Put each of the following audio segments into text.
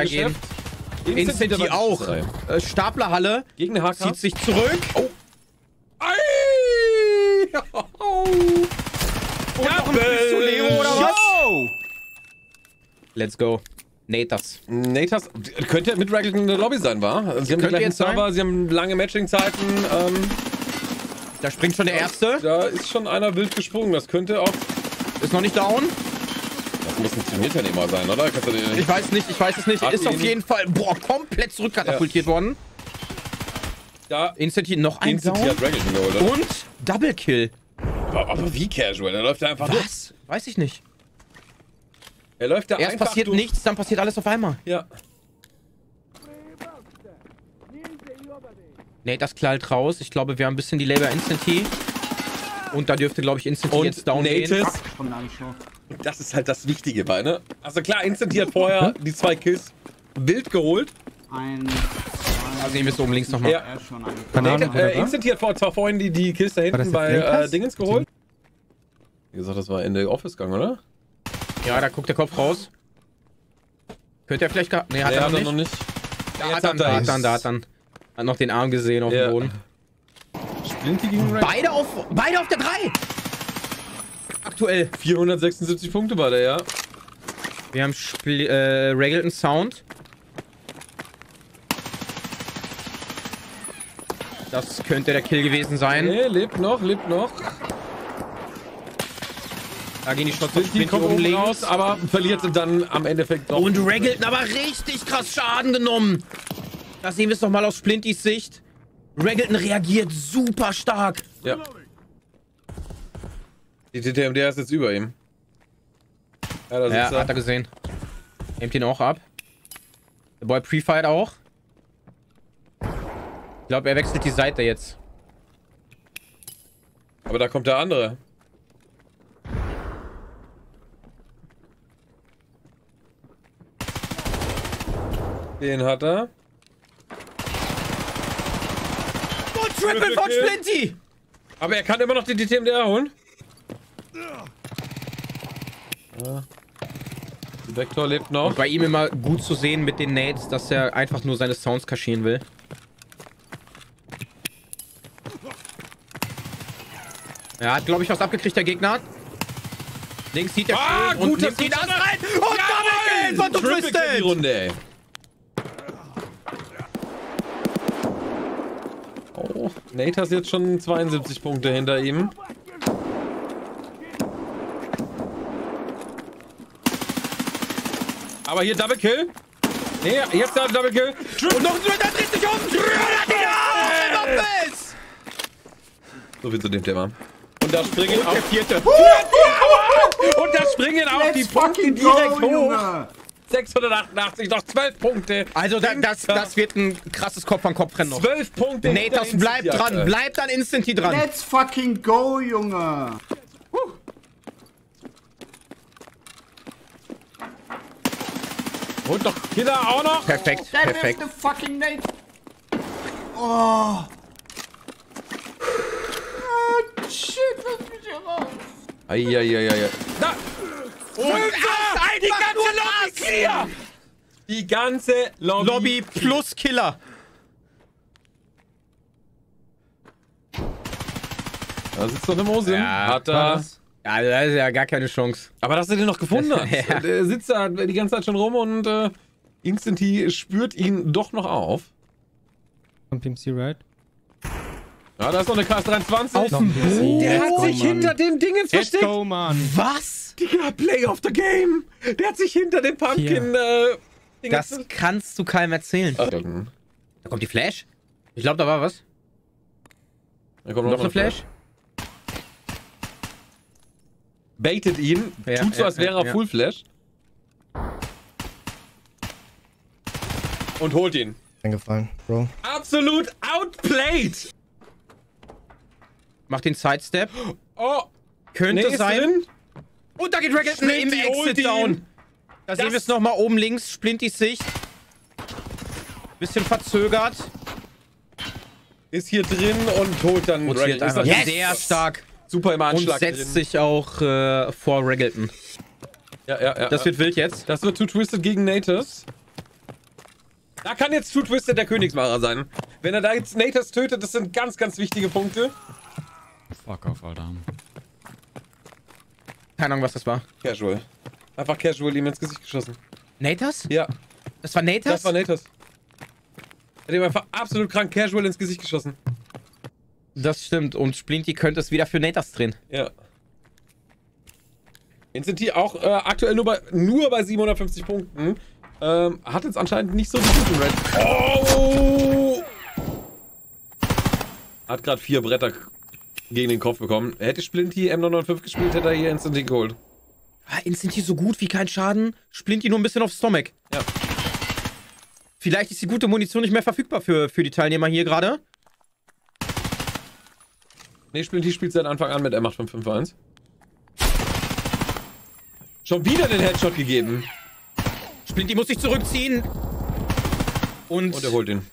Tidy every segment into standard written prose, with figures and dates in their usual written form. runtergehen. Instanty auch. Staplerhalle. Gegen den HK. Zieht sich zurück. Oh. Ei. Oh. Und ja, noch ein Pistolero oder was? Yo. Let's go. Natus. Natus könnte mit Ragglton in der Lobby sein, war? Sie haben den gleichen Server, sie haben lange Matching-Zeiten. Da springt schon der Erste. Da ist schon einer wild gesprungen. Das könnte auch... Ist noch nicht down. Das muss ein Turnierteilnehmer sein, oder? Ich weiß nicht, ich weiß es nicht. Ist auf jeden Fall komplett zurückkatapultiert worden. Ja. Instanty noch ein Down. Hat Ragglton geholt, oder? Und Double Kill. Aber wie casual? Da läuft er einfach... Was? Weiß ich nicht. Er läuft da erst einfach passiert durch. Nichts, dann passiert alles auf einmal. Ja. Nee, das knallt raus. Ich glaube, wir haben ein bisschen die Labor Instanty. Und da dürfte, glaube ich, Instanty und jetzt down gehen. Das ist halt das Wichtige bei, ne? Also klar, Instanty hat vorher die 2 Kills wild geholt. Also nehmen wir es oben links nochmal. Ja. Instanty hat vorhin die Kills da hinten bei Dingens geholt. Wie gesagt, das war in der Office-Gang, oder? Ja, da guckt der Kopf raus. Könnte er vielleicht... Nee, hat er noch nicht. Da hat dann. Hat noch den Arm gesehen auf dem Boden. Splinty gegen Red. Beide auf der 3! Aktuell. 476 Punkte war der, ja. Wir haben Ragglton Sound. Das könnte der Kill gewesen sein. Nee, lebt noch. Da gehen die Shots auf Splinty oben links. Raus, aber verliert dann am Endeffekt doch. Und Ragglton aber richtig krass Schaden genommen. Das sehen wir es nochmal aus Splintys Sicht. Ragglton reagiert super stark. Ja. Die TMDR ist jetzt über ihm. Ja, ja, hat er gesehen. Nimmt ihn auch ab. Der Boy pre-fired auch. Ich glaube, er wechselt die Seite jetzt. Aber da kommt der andere. Den hat er. Und Triple von Splinty! Aber er kann immer noch die DTMDR holen. Ja. Der Vektor lebt noch. Und bei ihm immer gut zu sehen mit den Nades, dass er einfach nur seine Sounds kaschieren will. Er hat, glaube ich, was abgekriegt, der Gegner. Links sieht er schön und nimmt ihn an rein. Und Double Kill von 2Twisted! Die Runde, ey. Oh, Natus jetzt schon 72 Punkte hinter ihm. Aber hier Double Kill. Nee, jetzt da Double Kill. Und noch ein Dritter dreht sich um. So viel zu dem Thema. Und da springen auch Vierte. Und da springen auch die Punkte direkt hoch. 688, noch 12 Punkte. Also das wird ein krasses Kopf-an-Kopf-Rennen noch. 12 Punkte. Natus bleibt dran, bleibt an Instanty dran. Let's fucking go, Junge. Und noch Killer auch noch. Perfekt, perfekt. Oh. Oh, shit, lass mich hier raus. Eieieiei. Da. Und die ganze Lobby clear! Die ganze Lobby plus Killer. Da sitzt doch eine Mose. Ja, hat er. Ja, da ist ja gar keine Chance. Aber dass er den noch gefunden hat. Ja. Der sitzt da die ganze Zeit schon rum und Instanty spürt ihn doch noch auf. Von PMC, right? Ja, da ist noch eine KS23. Auf dem Boden. Der hat sich hinter dem Dingens versteckt. Was? Digga, Play of the Game! Der hat sich hinter dem Pumpkin... das kannst du keinem erzählen. Da kommt die Flash. Ich glaube, da war was. Da kommt noch eine Flash. Baitet ihn. Ja, tut so, als wäre er Full Flash. Und holt ihn. Eingefallen, Bro. Absolut outplayed! Macht den Sidestep. Oh! Könnte sein... Drin? Und da geht Ragglton im Exit down. Da sehen wir es nochmal oben links. Splintys Sicht. Bisschen verzögert. Ist hier drin und holt dann Ragglton. Yes. Sehr stark. Super im Anschlag. Und setzt sich auch vor Ragglton. Ja. Das wird wild jetzt. Das wird 2Twisted gegen Natus. Da kann jetzt 2Twisted der Königsmacher sein. Wenn er da jetzt Natus tötet, das sind ganz, ganz wichtige Punkte. Fuck off, Alter. Keine Ahnung, was das war. Casual. Einfach casual ihm ins Gesicht geschossen. Natus? Ja. Das war Natus? Das war Natus. Er hat ihm einfach absolut krank casual ins Gesicht geschossen. Das stimmt. Und Splinty könnte es wieder für Natus drehen. Ja. Instanty auch aktuell nur bei 750 Punkten. Hat jetzt anscheinend nicht so die guten Red. Oh! Hat gerade 4 Bretter gegen den Kopf bekommen. Hätte Splinty M995 gespielt, hätte er hier Instanty geholt. Ah, Instanty so gut wie kein Schaden. Splinty nur ein bisschen aufs Stomach. Ja. Vielleicht ist die gute Munition nicht mehr verfügbar für die Teilnehmer hier gerade. Nee, Splinty spielt seit Anfang an mit M8551. Schon wieder den Headshot gegeben. Splinty muss sich zurückziehen. Und er holt ihn.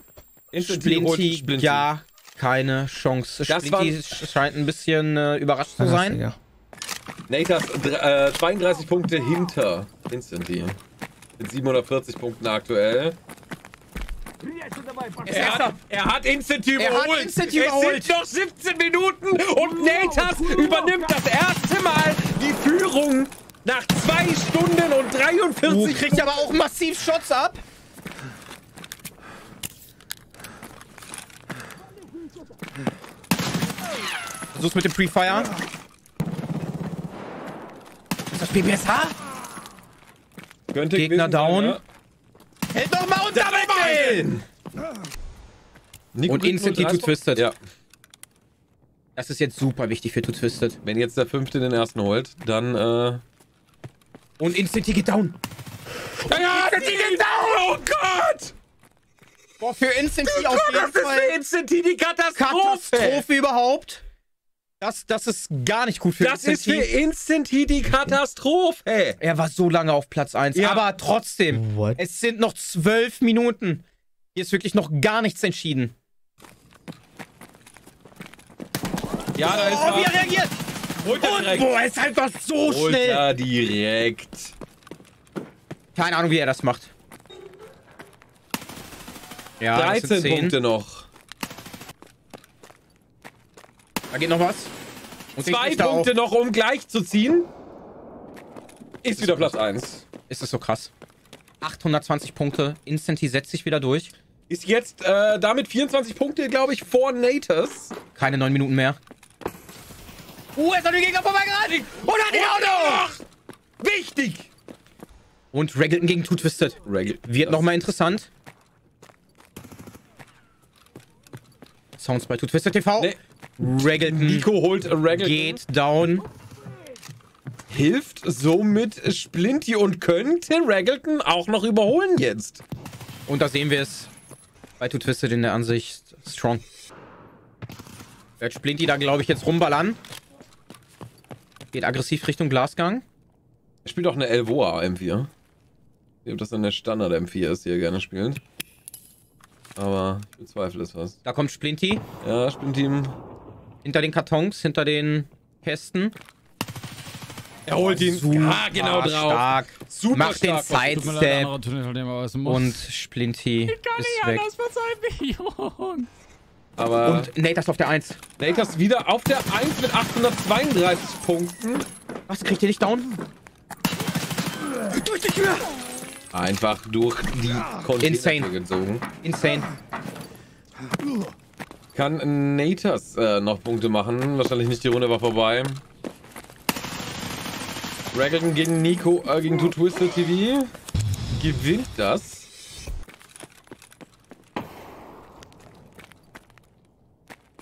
Splinty, ja, keine Chance. Das Splinty scheint ein bisschen überrascht zu sein. Ja. Natus 32 Punkte hinter Instanty. Mit 740 Punkten aktuell. Er hat Instanty überholt. Es sind noch 17 Minuten und Natus übernimmt das erste Mal die Führung. Nach 2 Stunden und 43 Minuten. Kriegt aber auch massiv Shots ab. Versuch's mit dem Pre-Fire. Ist das BBSH? Könnte Gegner down. Sein, ja. Hält doch mal unter Ball! Und Instanty 2Twisted. Ja. Das ist jetzt super wichtig für 2Twisted. Wenn jetzt der 5. den ersten holt, dann... Und Instanty geht down. Ja, Instanty geht down! Oh Gott! Boah, für Instanty auf jeden Fall. Das ist für Instanty die Katastrophe! Katastrophe überhaupt. Das ist gar nicht gut für Instanty. Das ist für Instanty die Katastrophe! Er war so lange auf Platz 1, ja. Aber trotzdem. What? Es sind noch 12 Minuten. Hier ist wirklich noch gar nichts entschieden. Ja, da ist er. Wie er reagiert! Und boah, ist einfach so schnell. Ja, direkt. Keine Ahnung, wie er das macht. Ja, 13 Punkte noch. Da geht noch was. Und 2 Punkte noch, um gleich zu ziehen. Ist wieder Platz 1. Ist das so krass? 820 Punkte. Instanty setzt sich wieder durch. Ist jetzt damit 24 Punkte, glaube ich, vor Natus. Keine 9 Minuten mehr. Er ist an den Gegner vorbeigeraten! Und hat ihn auch noch! Wichtig! Und Ragglton gegen 2Twisted. Wird nochmal interessant. Sounds bei 2Twisted TV. Nee. Ragglton. Nico holt Ragglton. Geht down. Hilft somit Splinty und könnte Ragglton auch noch überholen jetzt. Und da sehen wir es bei 2Twisted in der Ansicht. Strong. Wird Splinty da, glaube ich, jetzt rumballern. Geht aggressiv Richtung Glasgang. Er spielt auch eine Elvoa M4. Ich glaube, das dann der Standard M4 ist, die er gerne spielt. Aber ich bezweifle es was. Da kommt Splinty. Ja, Splinty. Hinter den Kartons, hinter den Kästen. Er holt ihn. Ah, genau drauf. Stark. Super macht stark. Den Sidestep. Und Splinty ist weg. Ich kann nicht anders, verzeih mich. Aber und Natus auf der 1. Natus wieder auf der 1 mit 832 Punkten. Was, kriegt ihr nicht down? Durch die Tür! Einfach durch die Container gezogen. Insane. Kann Natus noch Punkte machen? Wahrscheinlich nicht, die Runde war vorbei. Ragglton gegen Nico, gegen 2Twisted TV. Gewinnt das.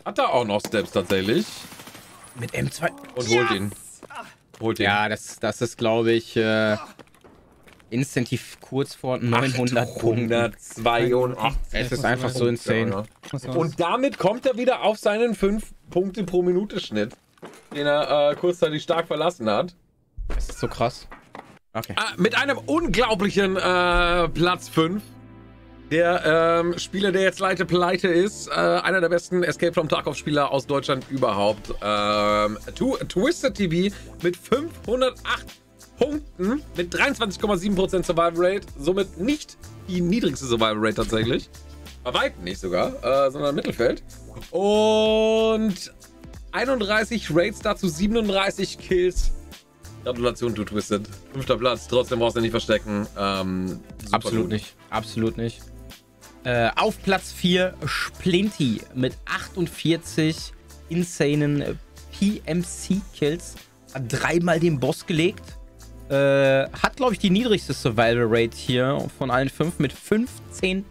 Hat er auch noch Steps tatsächlich. Mit M2. Und holt ihn. Holt ihn. Ja, das ist, glaube ich, Instanty kurz vor 900 Punkten. 882. Es ist einfach so insane. Und damit kommt er wieder auf seinen 5 Punkte pro Minute Schnitt, den er kurzzeitig stark verlassen hat. Das ist so krass. Okay. Mit einem unglaublichen Platz 5. Der Spieler, der jetzt leider pleite ist, einer der besten Escape from Tarkov Spieler aus Deutschland überhaupt. 2Twisted TV mit 508 Punkten mit 23,7% Survival Rate, somit nicht die niedrigste Survival Rate tatsächlich. Bei weitem nicht sogar, sondern im Mittelfeld. Und 31 Raids dazu, 37 Kills. Gratulation, 2Twisted. 5. Platz, trotzdem brauchst du nicht verstecken. Absolut nicht, absolut nicht. Auf Platz 4 Splinty mit 48 insanen PMC-Kills. Hat dreimal den Boss gelegt. Hat, glaube ich, die niedrigste Survival Rate hier von allen 5 mit 15%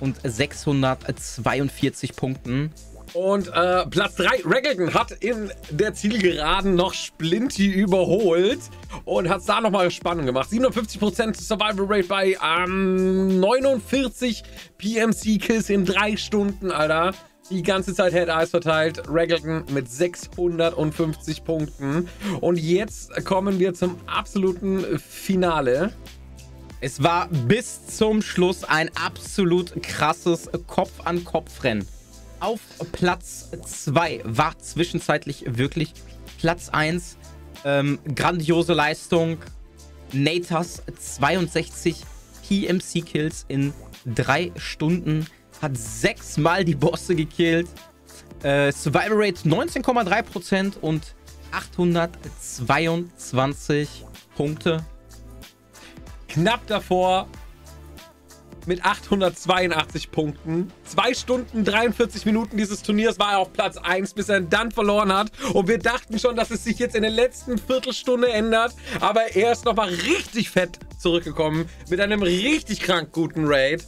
und 642 Punkten. Und Platz 3, Ragglton hat in der Zielgeraden noch Splinty überholt und hat es da nochmal spannend gemacht. 57% Survival Rate bei 49 PMC-Kills in 3 Stunden, Alter. Die ganze Zeit Head-Eyes verteilt. Ragglton mit 650 Punkten. Und jetzt kommen wir zum absoluten Finale. Es war bis zum Schluss ein absolut krasses Kopf-an-Kopf-Rennen. Auf Platz 2 war zwischenzeitlich wirklich Platz 1. Grandiose Leistung. Natus 62 PMC-Kills in 3 Stunden. Hat 6-mal die Bosse gekillt. Survival Rate 19,3% und 822 Punkte. Knapp davor mit 882 Punkten. 2 Stunden, 43 Minuten dieses Turniers war er auf Platz 1, bis er ihn dann verloren hat. Und wir dachten schon, dass es sich jetzt in der letzten Viertelstunde ändert. Aber er ist nochmal richtig fett zurückgekommen mit einem richtig krank guten Raid.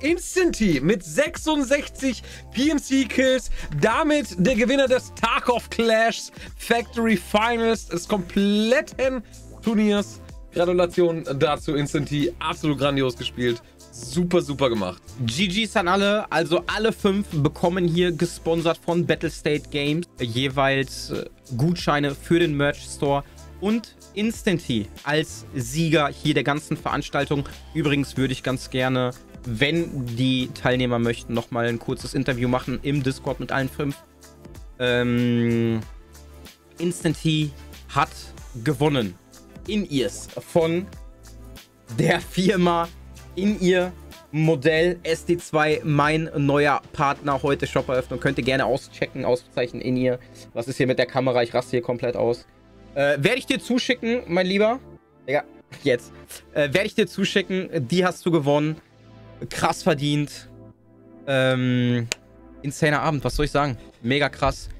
Instanty mit 66 PMC-Kills. Damit der Gewinner des Tarkov Clash Factory Finals, des kompletten Turniers. Gratulation dazu, Instanty. Absolut grandios gespielt. Super, super gemacht. GG's an alle. Also alle 5 bekommen hier gesponsert von Battlestate Games jeweils Gutscheine für den Merch Store. Und Instanty als Sieger hier der ganzen Veranstaltung. Übrigens würde ich ganz gerne, wenn die Teilnehmer möchten, nochmal ein kurzes Interview machen im Discord mit allen 5. Instanty hat gewonnen. In-Ears von der Firma In-Ear Modell SD2, mein neuer Partner. Heute Shop-Eröffnung. Könnt ihr gerne auschecken, Ausbezeichen In-Ear. Was ist hier mit der Kamera? Ich raste hier komplett aus. Werde ich dir zuschicken, mein Lieber. Ja, jetzt. Werde ich dir zuschicken. Die hast du gewonnen. Krass verdient. Insaner Abend, was soll ich sagen? Mega krass.